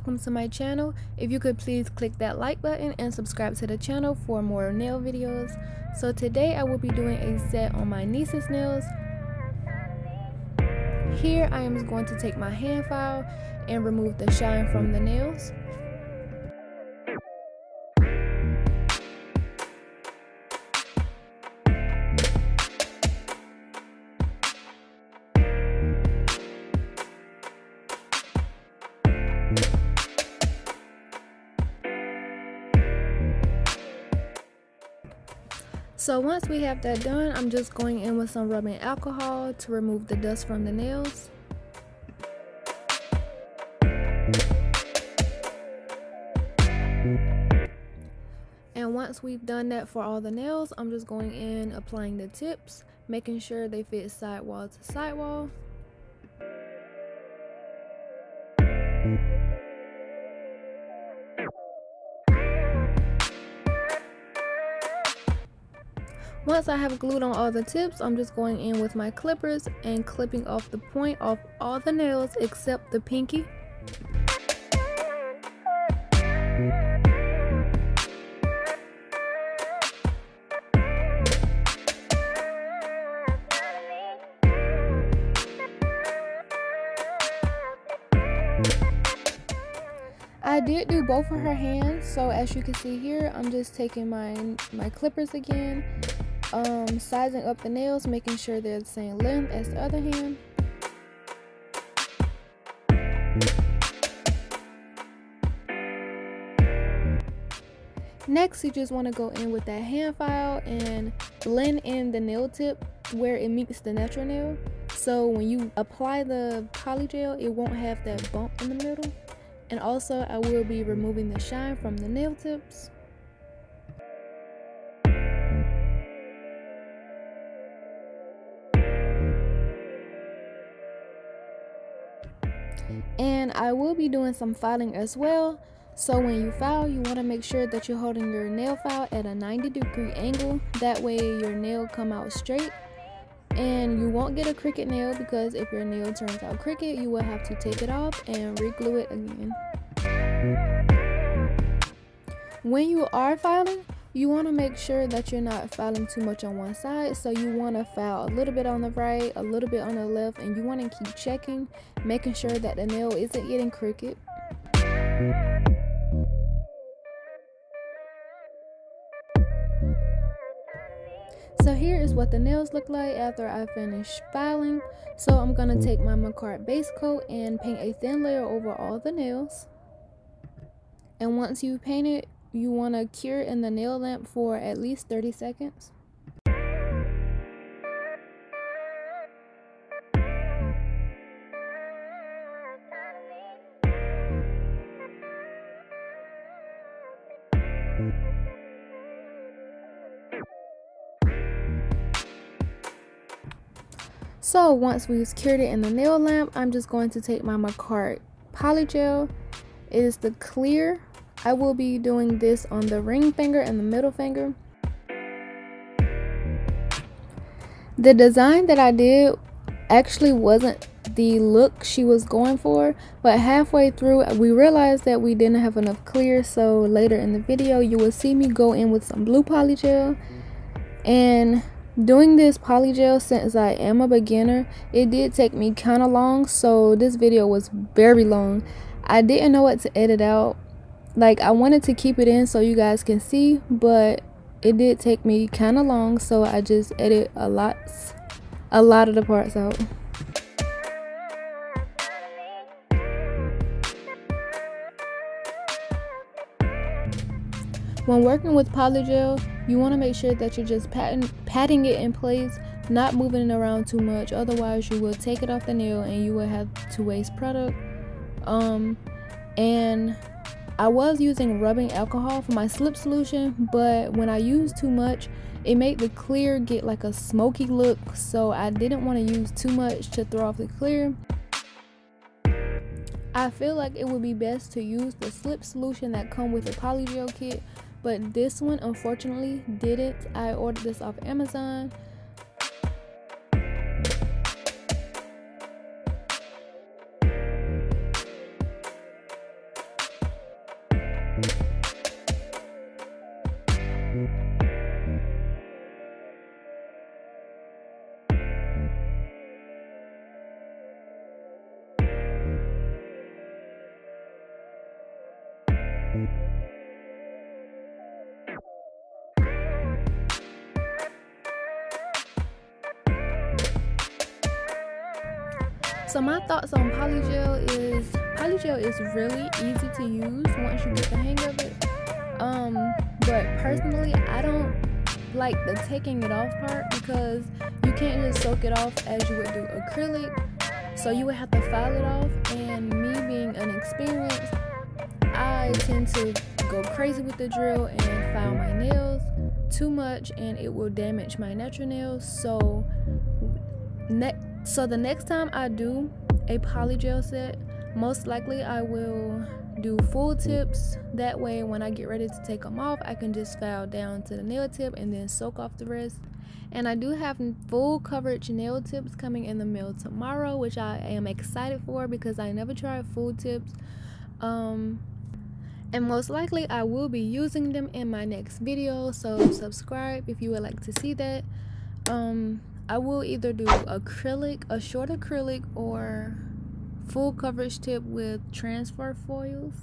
welcome to my channel. If you could please click that like button and subscribe to the channel for more nail videos. So today I will be doing a set on my niece's nails. Here I am going to take my hand file and remove the shine from the nails. So once we have that done, I'm just going in with some rubbing alcohol to remove the dust from the nails. And once we've done that for all the nails, I'm just going in applying the tips, making sure they fit sidewall to sidewall. Once I have glued on all the tips, I'm just going in with my clippers and clipping off the point off all the nails except the pinky. I did do both of her hands, so as you can see here, I'm just taking my clippers again. Sizing up the nails, making sure they're the same length as the other hand. Next, you just want to go in with that hand file and blend in the nail tip where it meets the natural nail. So when you apply the PolyGel, it won't have that bump in the middle. And also, I will be removing the shine from the nail tips. And I will be doing some filing as well. So when you file, you want to make sure that you're holding your nail file at a 90-degree angle. That way your nail come out straight and you won't get a crooked nail, because if your nail turns out crooked, you will have to take it off and re-glue it again. When you are filing, you want to make sure that you're not filing too much on one side, so you want to file a little bit on the right, a little bit on the left, and you want to keep checking, making sure that the nail isn't getting crooked. So here is what the nails look like after I finish filing. So I'm going to take my Makartt base coat and paint a thin layer over all the nails. And once you paint it, you want to cure in the nail lamp for at least 30 seconds. So once we've cured it in the nail lamp, I'm just going to take my Makartt PolyGel. It is the clear. I will be doing this on the ring finger and the middle finger. The design that I did actually wasn't the look she was going for, but halfway through we realized that we didn't have enough clear, so later in the video you will see me go in with some blue polygel. And doing this polygel, since I am a beginner, it did take me kind of long, so this video was very long. I didn't know what to edit out. Like, I wanted to keep it in so you guys can see, but it did take me kind of long, so I just edit a lot of the parts out. When working with polygel, you want to make sure that you're just patting it in place, not moving it around too much, otherwise you will take it off the nail and you will have to waste product. And I was using rubbing alcohol for my slip solution, but when I used too much, it made the clear get like a smoky look, so I didn't want to use too much to throw off the clear. I feel like it would be best to use the slip solution that comes with the PolyGel kit, but this one unfortunately didn't. I ordered this off Amazon. So my thoughts on PolyGel is really easy to use once you get the hang of it. But personally, I don't like the taking it off part because you can't just soak it off as you would do acrylic. So you would have to file it off, and me being inexperienced, I tend to go crazy with the drill and file my nails too much, and it will damage my natural nails. So the next time I do a polygel set, most likely I will do full tips. That way when I get ready to take them off, I can just file down to the nail tip and then soak off the rest. And I do have full coverage nail tips coming in the mail tomorrow, which I am excited for because I never tried full tips. And most likely I will be using them in my next video, so subscribe if you would like to see that. I will either do acrylic, a short acrylic, or full coverage tip with transfer foils.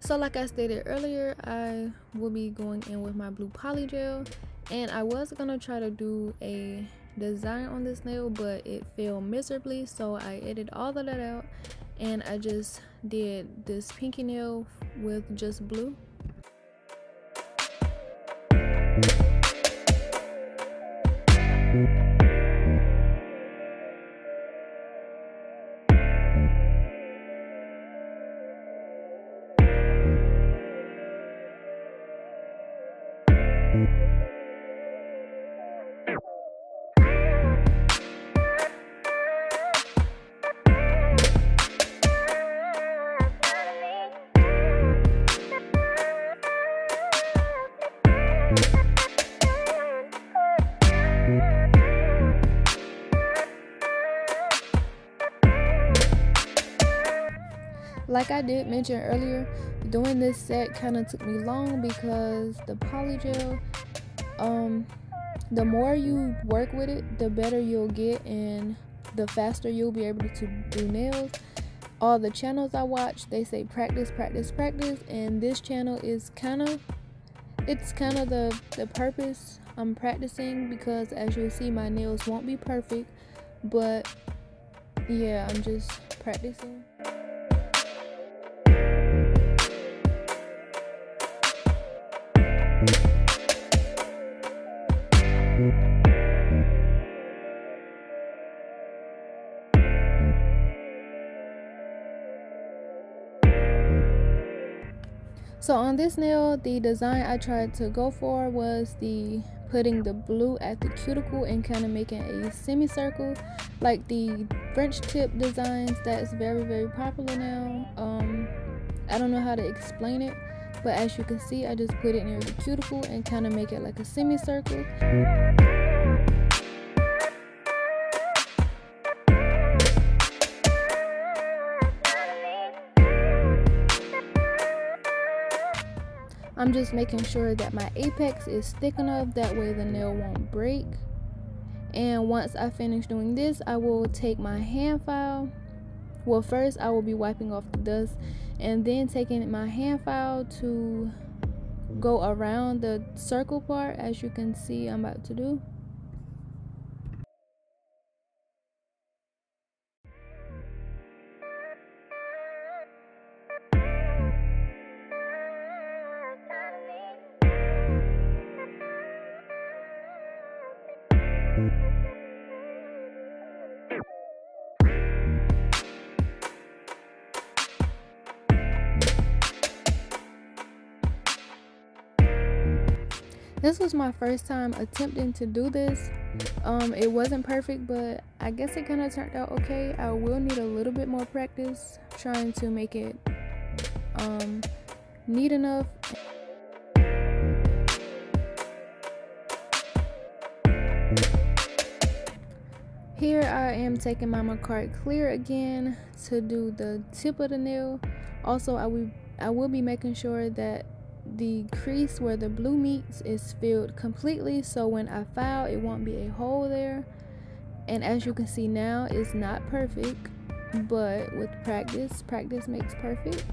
So like I stated earlier, I will be going in with my blue polygel, and I was gonna try to do a design on this nail, but it failed miserably, so I edited all of that out and I just did this pinky nail with just blue. Like I did mention earlier, doing this set kind of took me long because the polygel, the more you work with it, the better you'll get and the faster you'll be able to do nails. All the channels I watch, they say practice, practice, practice, and this channel is kind of the purpose. I'm practicing because, as you'll see, my nails won't be perfect, but yeah, I'm just practicing. So on this nail, the design I tried to go for was the putting the blue at the cuticle and kind of making a semicircle, like the French tip designs that's very, very popular now. I don't know how to explain it, but as you can see, I just put it near the cuticle and kind of make it like a semicircle. I'm just making sure that my apex is thick enough, that way the nail won't break. And once I finish doing this, I will take my hand file. Well, first I will be wiping off the dust and then taking my hand file to go around the circle part, as you can see I'm about to do. This was my first time attempting to do this. It wasn't perfect, but I guess it kind of turned out okay. I will need a little bit more practice trying to make it neat enough. Here I am taking my Makartt clear again to do the tip of the nail. Also, I will be making sure that the crease where the blue meets is filled completely, so when I file it won't be a hole there. And as you can see now, it's not perfect, but with practice makes perfect.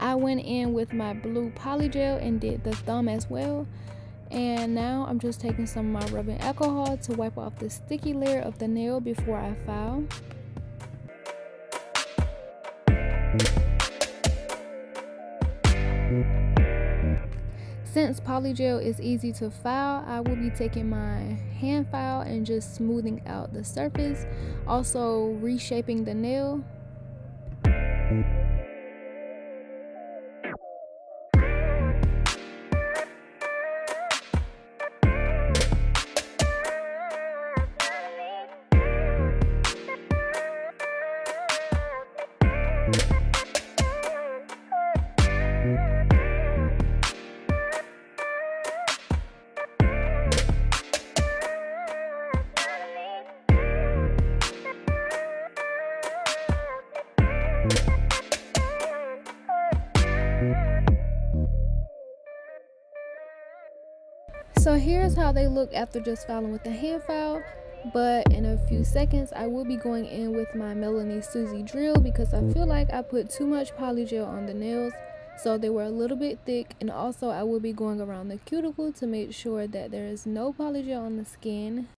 I went in with my blue PolyGel and did the thumb as well, and now I'm just taking some of my rubbing alcohol to wipe off the sticky layer of the nail before I file. Since PolyGel is easy to file, I will be taking my hand file and just smoothing out the surface, also reshaping the nail. So here's how they look after just filing with the hand file, but in a few seconds I will be going in with my Melody Susie drill because I feel like I put too much PolyGel on the nails, so they were a little bit thick, and also I will be going around the cuticle to make sure that there is no PolyGel on the skin.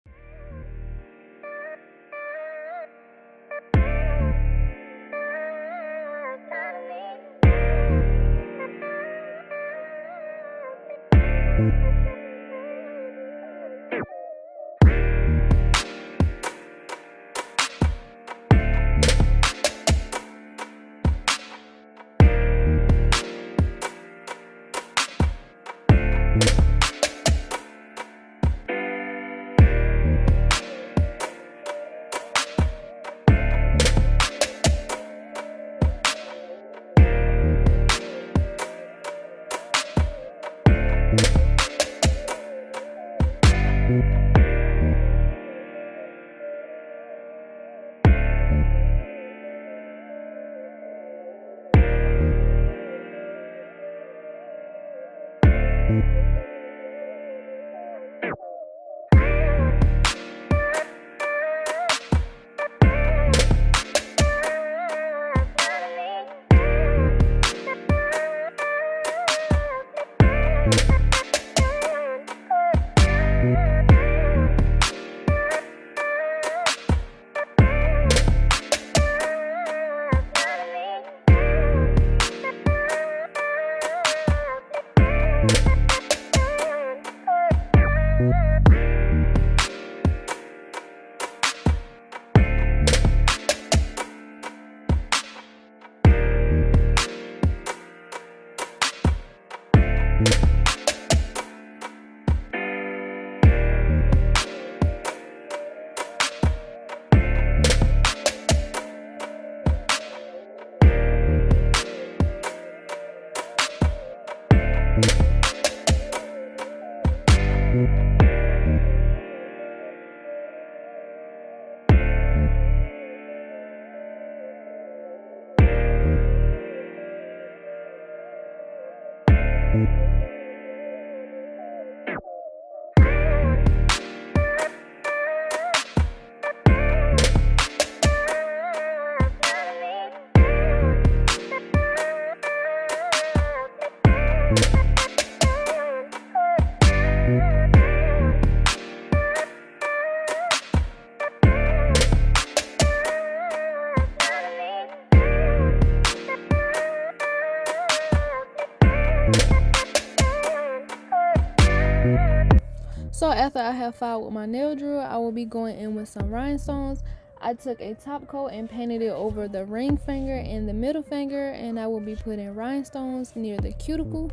So after I have filed with my nail drill, I will be going in with some rhinestones. I took a top coat and painted it over the ring finger and the middle finger, and I will be putting rhinestones near the cuticle.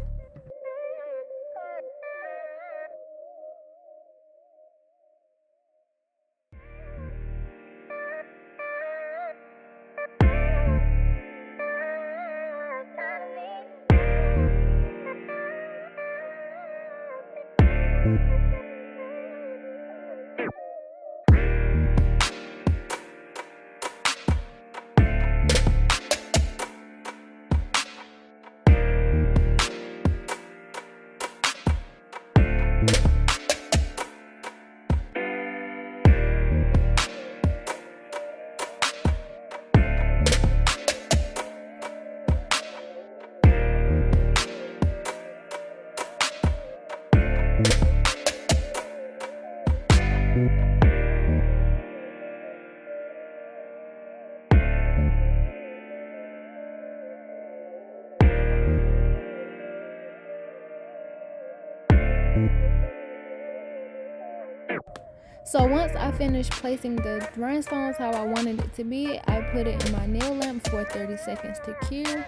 So once I finished placing the rhinestones how I wanted it to be, I put it in my nail lamp for 30 seconds to cure.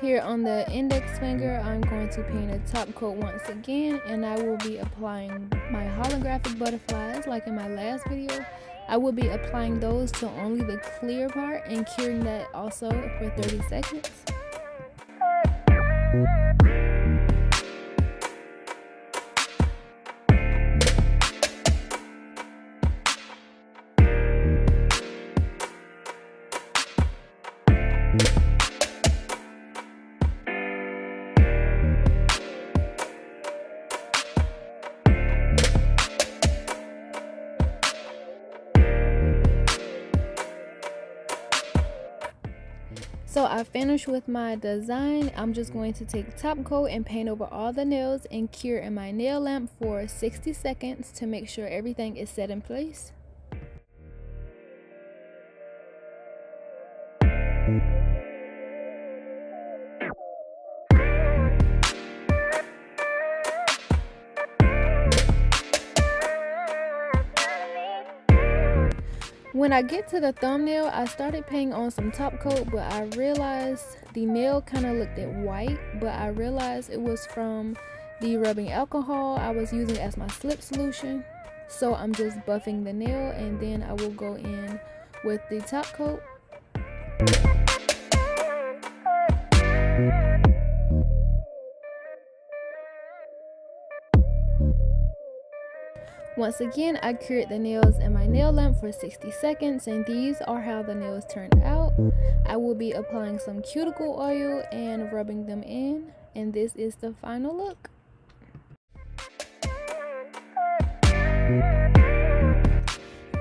Here on the index finger, I'm going to paint a top coat once again, and I will be applying my holographic butterflies like in my last video. I will be applying those to only the clear part and curing that also for 30 seconds. So I finished with my design. I'm just going to take top coat and paint over all the nails and cure in my nail lamp for 60 seconds to make sure everything is set in place. When I get to the thumbnail, I started painting on some top coat, but I realized the nail kind of looked white, but I realized it was from the rubbing alcohol I was using as my slip solution. So I'm just buffing the nail, and then I will go in with the top coat. Once again, I cured the nails in my nail lamp for 60 seconds, and these are how the nails turned out. I will be applying some cuticle oil and rubbing them in, and this is the final look.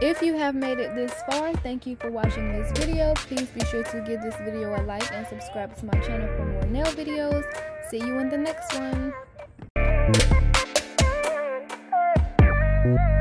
If you have made it this far, thank you for watching this video. Please be sure to give this video a like and subscribe to my channel for more nail videos. See you in the next one.